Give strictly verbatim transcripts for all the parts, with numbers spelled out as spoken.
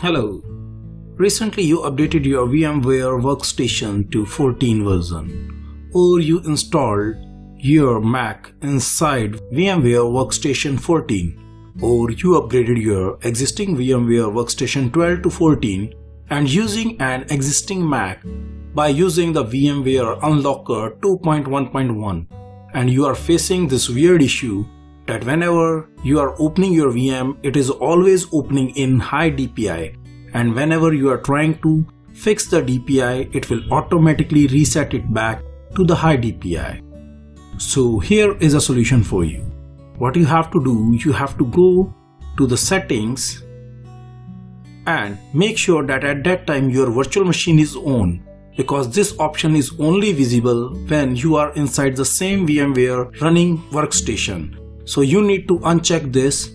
Hello. Recently you updated your VMware Workstation to fourteen version, or you installed your Mac inside VMware Workstation fourteen, or you upgraded your existing VMware Workstation twelve to fourteen and using an existing Mac by using the VMware Unlocker two point one point one, and you are facing this weird issue that whenever you are opening your V M, it is always opening in high D P I. And whenever you are trying to fix the D P I, it will automatically reset it back to the high D P I. So here is a solution for you. What you have to do, you have to go to the settings and make sure that at that time your virtual machine is on, because this option is only visible when you are inside the same VMware running workstation. So you need to uncheck this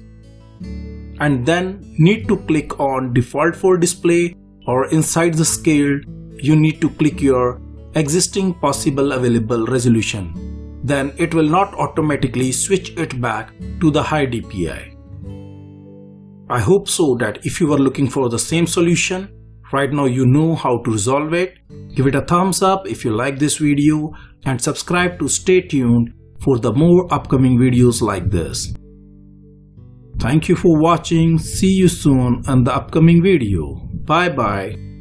and then need to click on default for display, or inside the scale you need to click your existing possible available resolution. Then it will not automatically switch it back to the high D P I. I hope so that if you were looking for the same solution, right now you know how to resolve it. Give it a thumbs up if you like this video and subscribe to stay tuned for the more upcoming videos like this. Thank you for watching. See you soon in the upcoming video. Bye bye.